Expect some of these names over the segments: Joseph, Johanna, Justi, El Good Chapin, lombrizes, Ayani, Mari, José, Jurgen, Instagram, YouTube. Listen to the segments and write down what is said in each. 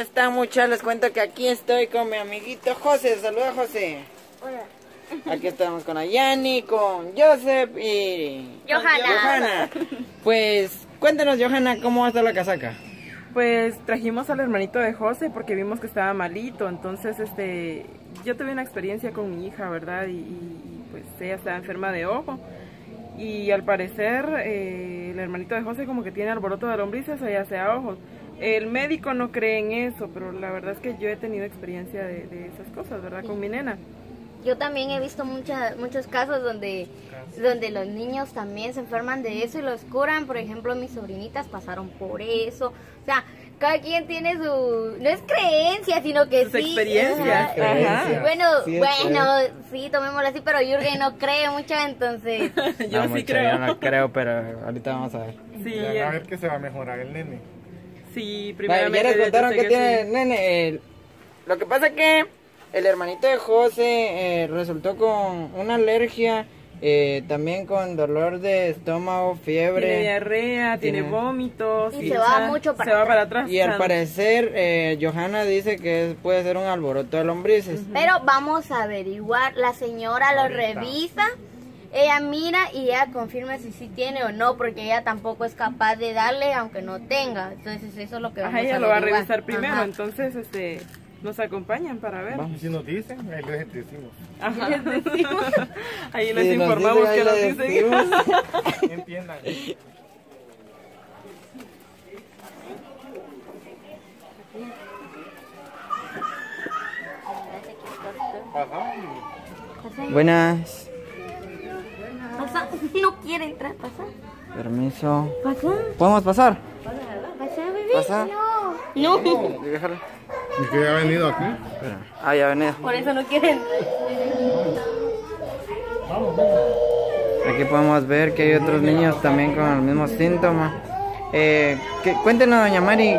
están, muchachos? Les cuento que aquí estoy con mi amiguito José. Saluda, José. Hola. Aquí estamos con Ayani, con Joseph y... Johanna. Pues cuéntanos, Johanna, ¿cómo va a estar la casaca? Pues trajimos al hermanito de José porque vimos que estaba malito. Entonces, yo tuve una experiencia con mi hija, ¿verdad? Y pues ella estaba enferma de ojo. Y al parecer, el hermanito de José como que tiene alboroto de lombrices, o ya sea ojos. El médico no cree en eso, pero la verdad es que yo he tenido experiencia de esas cosas, ¿verdad? Sí. Con mi nena. Yo también he visto muchos casos donde los niños también se enferman de eso y los curan. Por ejemplo, mis sobrinitas pasaron por eso. O sea, cada quien tiene su... No es creencia, sino que sus experiencias. Ajá. Bueno, sí, tomémoslo así, pero Jurgen no cree mucho, entonces... yo sí creo. Yo no creo, pero ahorita vamos a ver. Sí, a ver que se va a mejorar el nene. Sí, primeramente... Ya les contaron que tiene el nene. Lo que pasa es que... El hermanito de José resultó con una alergia, también con dolor de estómago, fiebre. Tiene diarrea, tiene vómitos. Y se va mucho para atrás. Y al parecer, Johanna dice que puede ser un alboroto de lombrices. Pero vamos a averiguar, la señora lo revisa, ella mira y ella confirma si sí tiene o no, porque ella tampoco es capaz de darle aunque no tenga. Entonces eso es lo que vamos a averiguar. Ella lo va a revisar primero, entonces nos acompañan para ver. Vamos, si nos dicen, ahí les decimos. Ajá. Ahí les informamos que nos dicen. Entiendan. Buenas. Pasa. No quiere entrar, pasa. Permiso. Pasa. ¿Podemos pasar? Pasa, bebé. Pasa. No. No. Déjalo. ¿Y que ya ha venido aquí? Espera. Ah, ya ha venido. Por eso no quieren. Aquí podemos ver que hay otros niños también con el mismo síntoma. Cuéntenos, doña Mari,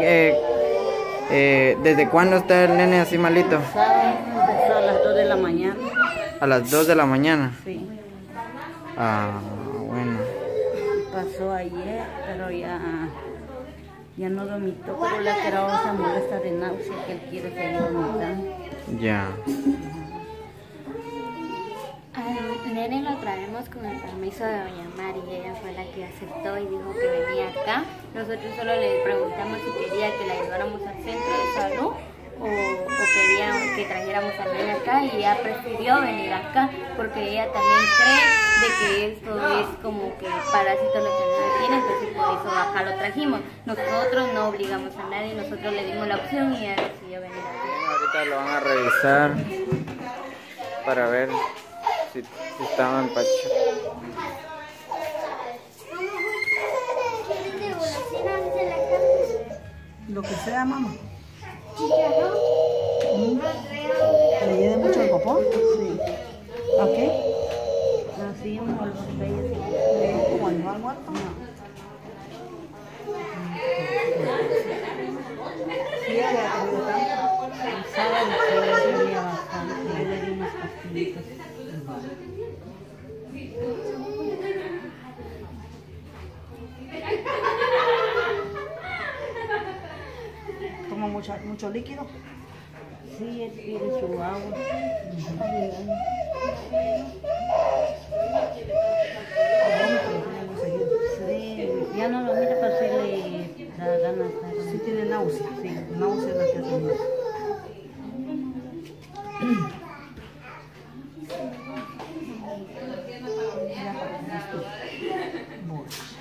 ¿desde cuándo está el nene así malito? Empezó a las 2 de la mañana. ¿A las 2 de la mañana? Sí. Ah, bueno. Pasó ayer, pero ya... Ya no vomitó, pero la querosa molesta de náusea que él quiere seguir vomitando. Ya. Al nene lo traemos con el permiso de doña Mari, ella fue la que aceptó y dijo que venía acá. Nosotros solo le preguntamos si quería que la lleváramos al centro de salud o quería que trajéramos al nene acá, y ella prefirió venir acá porque ella también cree de que esto es como que parásito lo que no tiene, entonces por eso acá lo trajimos. Nosotros no obligamos a nadie, nosotros le dimos la opción y ella decidió venir acá. Ahorita lo van a revisar para ver si estaba empachado. Lo que sea, mamá. ¿Le lleve mucho el popón? Sí. ¿Ok? Así un almuerzo. ¿Cómo no al muerto? Sí, ya la tengo tanto. El sábado se le lleva bastante. Le di unas pastillitas. ¿Mucho líquido? Sí, él tiene su agua. Sí, ya no lo mira, pero sí le da ganas. Sí tiene náusea. Sí, náusea la que hace más.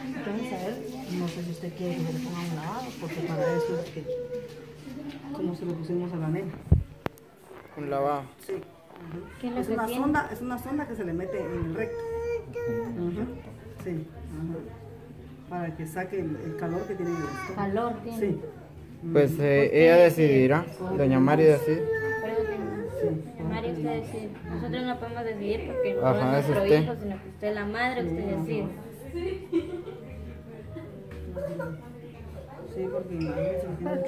Entonces a él, no sé si usted quiere que se le ponga un lavado, porque para eso es que... Como se lo pusimos a la nena. ¿Un lavado? Sí. Uh-huh. Es una sonda que se le mete en el recto. Uh-huh. Sí. Uh-huh. Para que saque el calor que tiene en el estómago. ¿Calor tiene? Sí. Pues ella decidirá. Doña Mari decide. Doña Mari, usted decide. Nosotros no podemos decidir porque no es nuestro hijo, sino que usted es la madre, usted decide. Sí, porque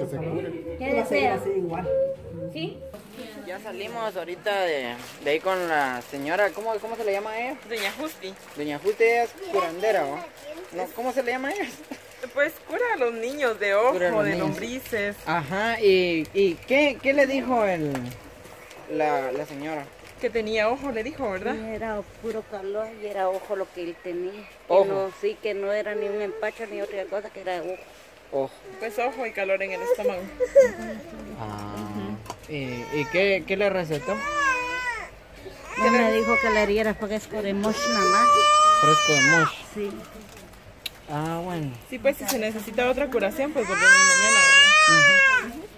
se cubre. ¿Qué desea? ¿Sí? Ya salimos ahorita de ahí con la señora, ¿cómo se le llama a ella? Doña Justi. Doña Justi es curandera, ¿no? ¿Cómo se le llama a ella? Pues cura a los niños de ojo, de lombrices. Ajá, ¿y qué le dijo la señora? Que tenía ojo, le dijo, ¿verdad? Sí, era puro calor y era ojo lo que él tenía. Ojo. Que no era ni un empacho ni otra cosa, que era ojo. Ojo. Pues ojo y calor en el estómago. Ah. Uh-huh. ¿Y qué le recetó? No me dijo que le diera fresco de mosh nada más. ¿Fresco de mosh? Sí. Ah, bueno. Sí, pues si se necesita otra curación, pues volvemos mañana, ¿verdad? Uh-huh.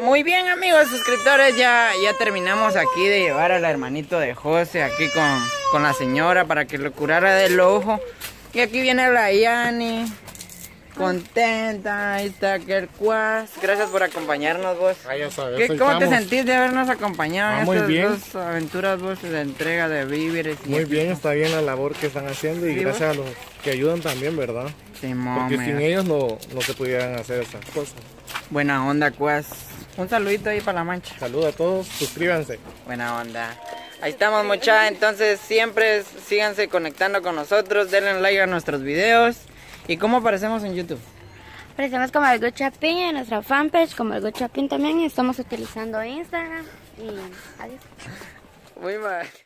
Muy bien, amigos suscriptores, ya terminamos aquí de llevar al hermanito de José aquí con la señora para que lo curara del ojo. Y aquí viene la Ayani, contenta, ahí está aquel cuas. Gracias por acompañarnos vos. Ah, ya sabes, ¿cómo te sentís de habernos acompañado en estas dos aventuras vos de entrega de víveres? Muy bien, está bien la labor que están haciendo y gracias a los que ayudan también, ¿verdad? Sí, porque sin ellos no se pudieran hacer esas cosas. Buena onda, cuas. Un saludito ahí para la mancha. Saludos a todos, suscríbanse. Buena onda. Ahí estamos, muchachos. Entonces siempre síganse conectando con nosotros, denle like a nuestros videos. ¿Y cómo aparecemos en YouTube? Aparecemos como El Good Chapin en nuestra fanpage, como El Good Chapin también. Estamos utilizando Instagram y adiós. Muy mal.